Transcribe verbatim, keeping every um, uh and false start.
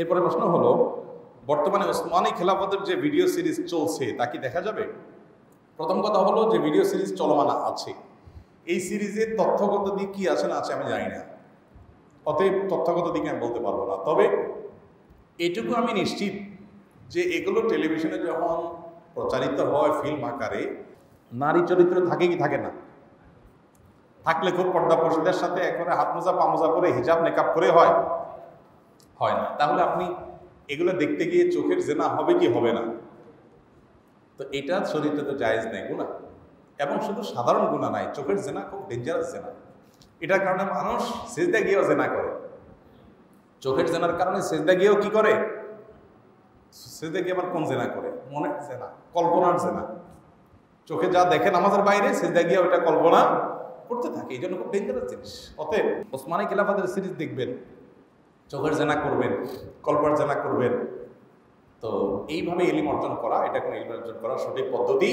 এরপরে প্রশ্ন হলো বর্তমানে ওসমানী খেলাফতের যে ভিডিও সিরিজ চলছে তা কি দেখা যাবে? প্রথম কথা হলো যে ভিডিও সিরিজ চলমান আছে, এই সিরিজের তথ্যগত দিক কী আছে না আছে আমি জানি না, অতএব তথ্যগত দিকে আমি বলতে পারবো না। তবে এটুকু আমি নিশ্চিত যে এগুলো টেলিভিশনে যখন প্রচারিত হয় ফিল্ম আকারে নারী চরিত্র থাকে কি থাকে না, থাকলে খুব পর্দা পর্ষদের সাথে একবারে হাত মোজা পা মোজা করে হিজাব মেকআপ করে হয় হয় না, তাহলে আপনি এগুলো দেখতে গিয়ে চোখের জেনা হবে কি হবে না? তো এটা শরীরটা তো জায়েজ নেই গুণা, এবং শুধু সাধারণ গুণা নাই, চোখের জেনা খুব ডেঞ্জারাস জেনা। এটার কারণে মানুষ সেজদা গিয়েও জেনা করে, চোখের জেনার কারণে সেজদা গিয়েও কি করে, সেজদা গিয়ে আবার কোন জেনা করে, মনে জেনা, কল্পনার জেনা। চোখে যা দেখেন আমাদের বাইরে সেজদা গিয়ে ওইটা কল্পনা করতে থাকে, এই জন্য খুব ডেঞ্জারাস জিনিস। অতএব ওসমানী খেলাফতের সিরিজ দেখবেন, চোখের জেনা করবেন, কল্পনার জেনা করবেন। তো এইভাবে এলিম অর্জন করা, এটা কোনো এলিম অর্জন করার সঠিক পদ্ধতি